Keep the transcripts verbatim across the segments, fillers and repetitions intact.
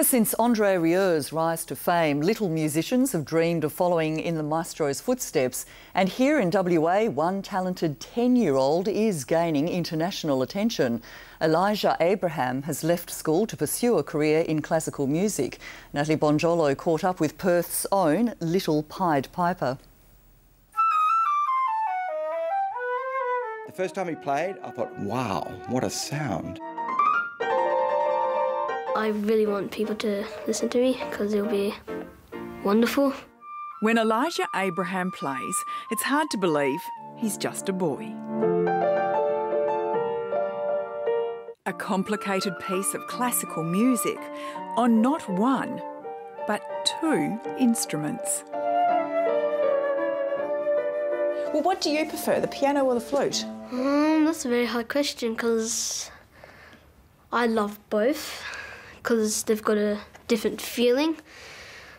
Ever since Andre Rieu's rise to fame, little musicians have dreamed of following in the maestro's footsteps. And here in W A, one talented ten-year-old is gaining international attention. Elijah Abraham has left school to pursue a career in classical music. Natalie Bonjolo caught up with Perth's own Little Pied Piper. The first time he played, I thought, wow, what a sound. I really want people to listen to me because it'll be wonderful. When Elijah Abraham plays, it's hard to believe he's just a boy. A complicated piece of classical music on not one, but two instruments. Well, what do you prefer, the piano or the flute? Um, that's a very hard question because I love both. Because they've got a different feeling,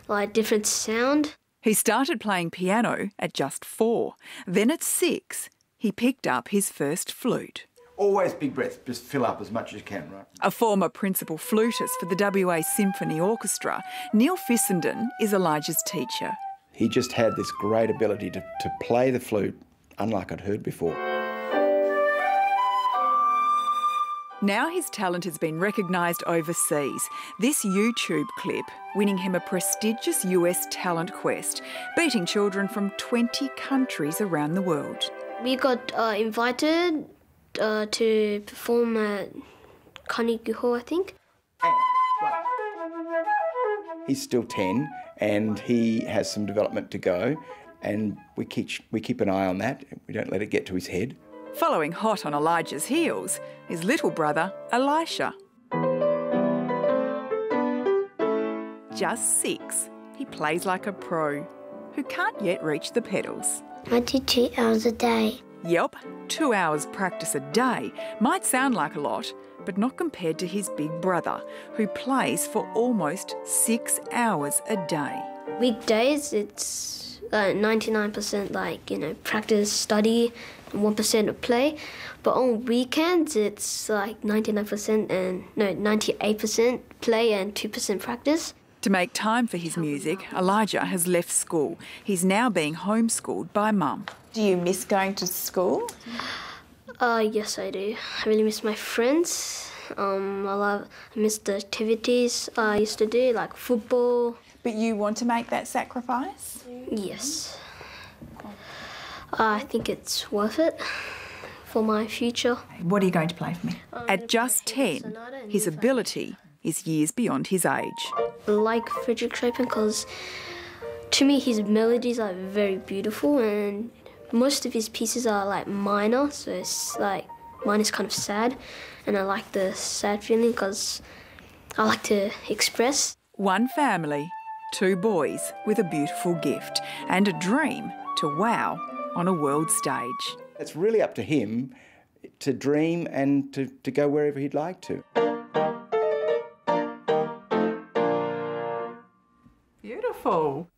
like different sound. He started playing piano at just four. Then at six, he picked up his first flute. Always big breath, just fill up as much as you can, right? A former principal flutist for the W A Symphony Orchestra, Neil Fissenden is Elijah's teacher. He just had this great ability to, to play the flute unlike I'd heard before. Now his talent has been recognised overseas. This YouTube clip winning him a prestigious U S talent quest, beating children from twenty countries around the world. We got uh, invited uh, to perform at Carnegie Hall, I think. He's still ten and he has some development to go, and we keep, we keep an eye on that. We don't let it get to his head. Following hot on Elijah's heels, his little brother, Elisha. Just six, he plays like a pro who can't yet reach the pedals. I did two hours a day. Yep, two hours practice a day might sound like a lot, but not compared to his big brother, who plays for almost six hours a day. Weekdays, it's ninety-nine percent uh, like, you know, practice, study, and one percent of play. But on weekends, it's like ninety-nine percent and, no, ninety-eight percent play and two percent practice. To make time for his music, Elijah has left school. He's now being homeschooled by mum. Do you miss going to school? Uh, yes, I do. I really miss my friends. Um, I love, I miss the activities I used to do, like football. But you want to make that sacrifice? Yes. I think it's worth it for my future. What are you going to play for me? At just ten, his ability is years beyond his age. I like Frédéric Chopin because, to me, his melodies are very beautiful and most of his pieces are, like, minor, so it's, like, mine is kind of sad, and I like the sad feeling because I like to express. One family, two boys with a beautiful gift and a dream to wow on a world stage. It's really up to him to dream and to, to go wherever he'd like to. Beautiful.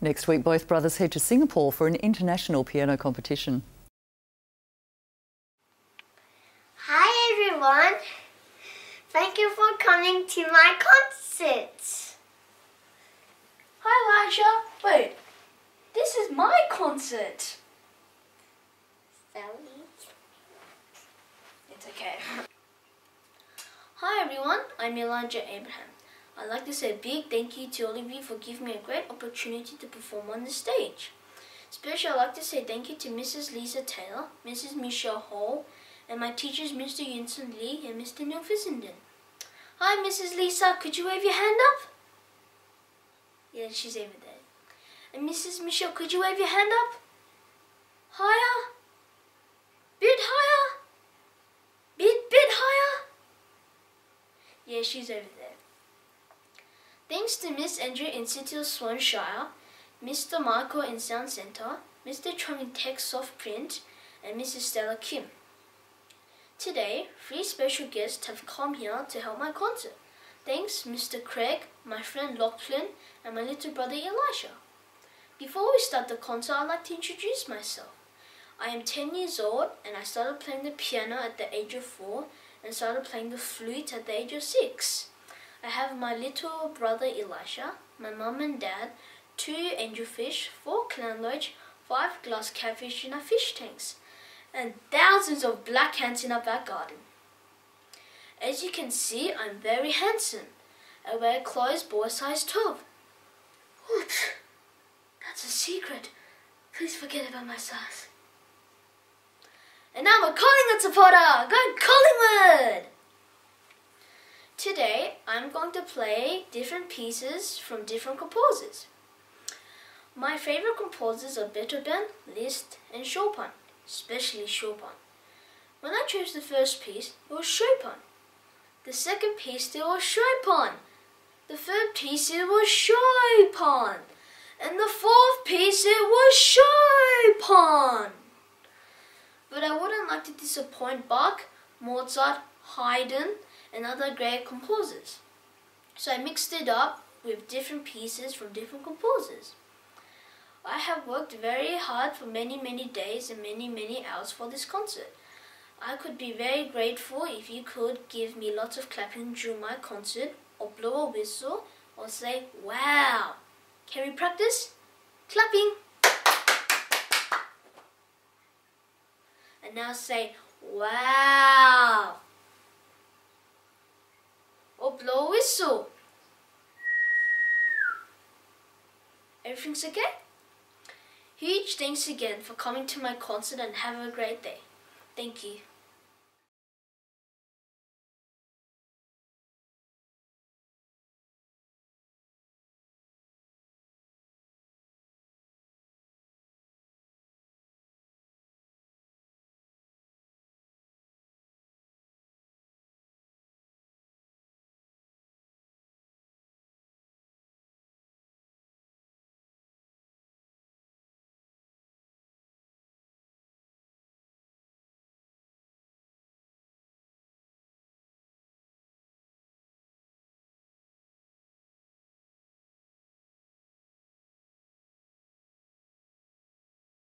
Next week, both brothers head to Singapore for an international piano competition. Hi, everyone. Thank you for coming to my concert. Hi, Elijah. Wait, this is my concert. Sorry. It's okay. Hi, everyone. I'm Elijah Abraham. I'd like to say a big thank you to all of you for giving me a great opportunity to perform on the stage. Especially, I'd like to say thank you to Missus Lisa Taylor, Missus Michelle Hall, and my teachers, Mister Yoon Sen Lee and Mister Neil Fissenden. Hi, Missus Lisa, could you wave your hand up? Yeah, she's over there. And Missus Michelle, could you wave your hand up? Higher. Bit higher. Bit, bit higher. Yeah, she's over there. Thanks to Miss Andrew in City of Swan Shire, Mister Marco in Sound Centre, Mister Trump in Tech Soft Print, and Missus Stella Kim. Today, three special guests have come here to help my concert. Thanks Mister Craig, my friend Lachlan, and my little brother Elijah. Before we start the concert, I'd like to introduce myself. I am ten years old and I started playing the piano at the age of four and started playing the flute at the age of six. I have my little brother Elisha, my mum and dad, two angelfish, four clown loach, five glass catfish in our fish tanks, and thousands of black ants in our back garden. As you can see, I'm very handsome. I wear clothes boy size twelve. What? That's a secret. Please forget about my size. And I'm a Collingwood supporter! Go Collingwood! Today, I'm going to play different pieces from different composers. My favourite composers are Beethoven, Liszt and Chopin, especially Chopin. When I chose the first piece, it was Chopin. The second piece, it was Chopin. The third piece, it was Chopin. And the fourth piece, it was Chopin. But I wouldn't like to disappoint Bach, Mozart, Haydn and other great composers. So I mixed it up with different pieces from different composers. I have worked very hard for many many days and many many hours for this concert. I could be very grateful if you could give me lots of clapping during my concert or blow a whistle or say, wow! Can we practice? Clapping! And now say, wow! Or blow a whistle. Everything's okay? Huge thanks again for coming to my concert and have a great day. Thank you.